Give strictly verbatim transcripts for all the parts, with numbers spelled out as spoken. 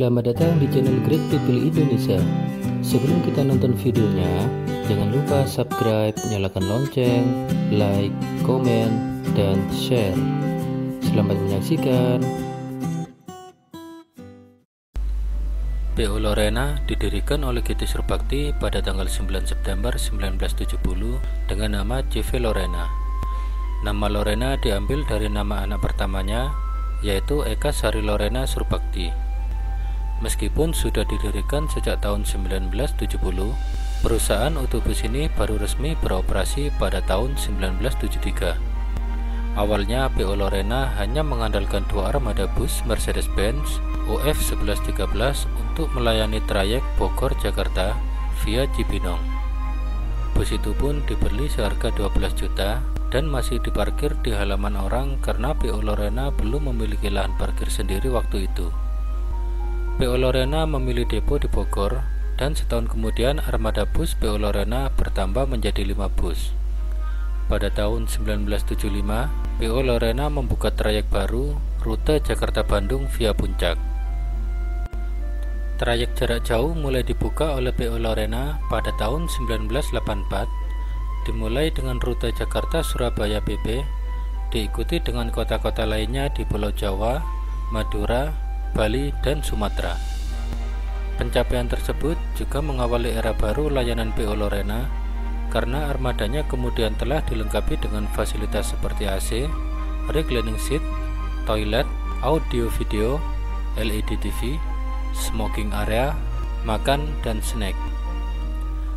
Selamat datang di channel Great People Indonesia. Sebelum kita nonton videonya, jangan lupa subscribe, nyalakan lonceng, like, komen, dan share. Selamat menyaksikan. P O Lorena didirikan oleh G T Surbakti pada tanggal sembilan September seribu sembilan ratus tujuh puluh dengan nama J V Lorena. Nama Lorena diambil dari nama anak pertamanya, yaitu Eka Sari Lorena Surbakti. Meskipun sudah didirikan sejak tahun seribu sembilan ratus tujuh puluh, perusahaan otobus ini baru resmi beroperasi pada tahun seribu sembilan ratus tujuh puluh tiga. Awalnya P O Lorena hanya mengandalkan dua armada bus Mercedes-Benz O F seribu seratus tiga belas untuk melayani trayek Bogor-Jakarta via Cibinong. Bus itu pun dibeli seharga dua belas juta dan masih diparkir di halaman orang karena P O Lorena belum memiliki lahan parkir sendiri waktu itu. P O Lorena memilih depo di Bogor, dan setahun kemudian armada bus P O Lorena bertambah menjadi lima bus. Pada tahun seribu sembilan ratus tujuh puluh lima, P O Lorena membuka trayek baru, rute Jakarta-Bandung via Puncak. Trayek jarak jauh mulai dibuka oleh P O Lorena pada tahun seribu sembilan ratus delapan puluh empat, dimulai dengan rute Jakarta-Surabaya B B, diikuti dengan kota-kota lainnya di Pulau Jawa, Madura, Bali, dan Sumatera. Pencapaian tersebut juga mengawali era baru layanan P O Lorena karena armadanya kemudian telah dilengkapi dengan fasilitas seperti A C, reclining seat, toilet, audio video, L E D T V, smoking area, makan, dan snack.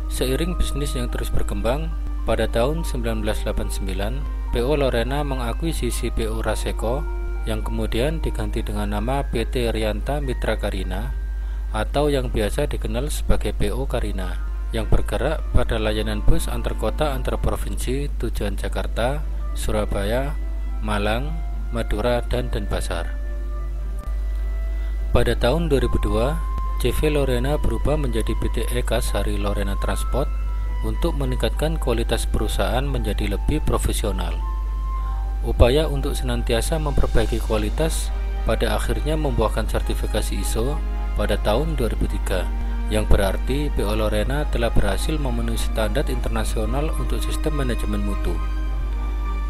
Seiring bisnis yang terus berkembang, pada tahun seribu sembilan ratus delapan puluh sembilan, P O Lorena mengakuisisi P O Raseko yang kemudian diganti dengan nama P T. Rianta Mitra Karina atau yang biasa dikenal sebagai P O Karina, yang bergerak pada layanan bus antar kota antar provinsi tujuan Jakarta, Surabaya, Malang, Madura, dan Denpasar. Pada tahun dua ribu dua, J V Lorena berubah menjadi P T. Eka Sari Lorena Transport untuk meningkatkan kualitas perusahaan menjadi lebih profesional. Upaya untuk senantiasa memperbaiki kualitas pada akhirnya membuahkan sertifikasi I S O pada tahun dua ribu tiga, yang berarti P O Lorena telah berhasil memenuhi standar internasional untuk sistem manajemen mutu.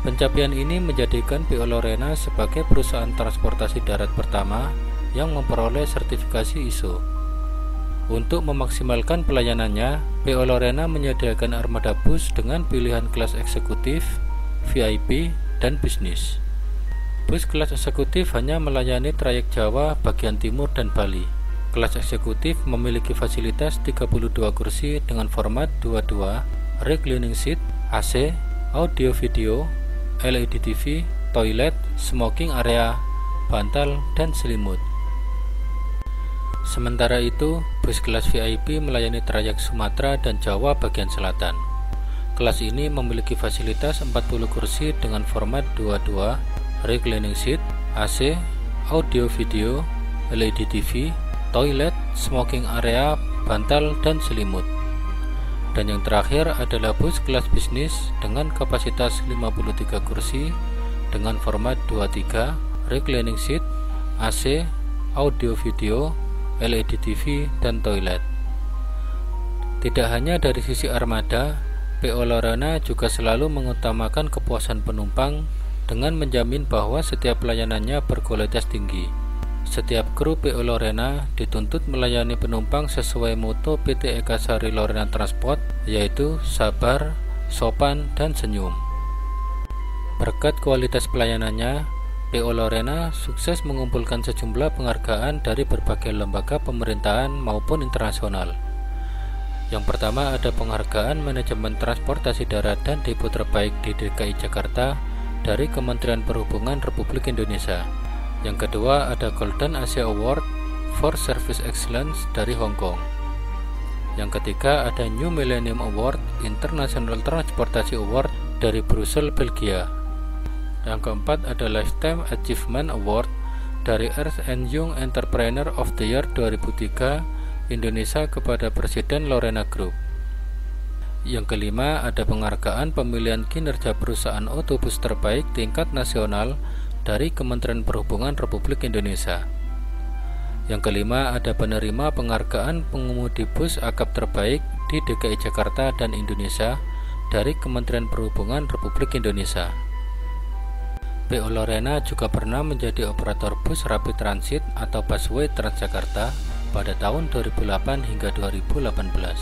Pencapaian ini menjadikan P O Lorena sebagai perusahaan transportasi darat pertama yang memperoleh sertifikasi I S O. Untuk memaksimalkan pelayanannya, P O Lorena menyediakan armada bus dengan pilihan kelas eksekutif, V I P, dan bisnis. Bus kelas eksekutif hanya melayani trayek Jawa bagian timur dan Bali. Kelas eksekutif memiliki fasilitas tiga puluh dua kursi dengan format dua puluh dua, reclining seat, A C, audio video, L E D T V, toilet, smoking area, bantal, dan selimut. Sementara itu, bus kelas V I P melayani trayek Sumatera dan Jawa bagian selatan. Kelas ini memiliki fasilitas empat puluh kursi dengan format dua puluh dua, reclining seat, A C, audio video, L E D T V, toilet, smoking area, bantal, dan selimut. Dan yang terakhir adalah bus kelas bisnis dengan kapasitas lima puluh tiga kursi dengan format dua puluh tiga, reclining seat, A C, audio video, L E D T V, dan toilet. Tidak hanya dari sisi armada, P O Lorena juga selalu mengutamakan kepuasan penumpang dengan menjamin bahwa setiap pelayanannya berkualitas tinggi. Setiap kru P O Lorena dituntut melayani penumpang sesuai moto P T. Eka Sari Lorena Transport, yaitu sabar, sopan, dan senyum. Berkat kualitas pelayanannya, P O Lorena sukses mengumpulkan sejumlah penghargaan dari berbagai lembaga pemerintahan maupun internasional. Yang pertama ada penghargaan manajemen transportasi darat dan depo terbaik di D K I Jakarta dari Kementerian Perhubungan Republik Indonesia. Yang kedua ada Golden Asia Award for Service Excellence dari Hong Kong. Yang ketiga ada New Millennium Award International Transportasi Award dari Brussels, Belgia. Yang keempat ada Lifetime Achievement Award dari Ernst and Young Entrepreneur of the Year dua ribu tiga Indonesia kepada Presiden Lorena Group. Yang kelima ada penghargaan pemilihan kinerja perusahaan otobus terbaik tingkat nasional dari Kementerian Perhubungan Republik Indonesia. Yang kelima, ada penerima penghargaan pengemudi bus akap terbaik di D K I Jakarta dan Indonesia dari Kementerian Perhubungan Republik Indonesia. P O Lorena juga pernah menjadi operator bus rapid transit atau busway Transjakarta pada tahun dua ribu delapan hingga dua ribu delapan belas.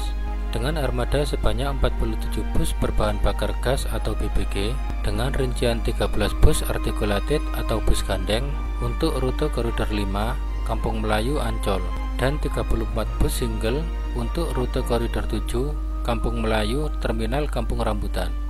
Dengan armada sebanyak empat puluh tujuh bus berbahan bakar gas atau B B G dengan rincian tiga belas bus articulated atau bus gandeng untuk rute koridor lima Kampung Melayu Ancol dan tiga puluh empat bus single untuk rute koridor tujuh Kampung Melayu Terminal Kampung Rambutan.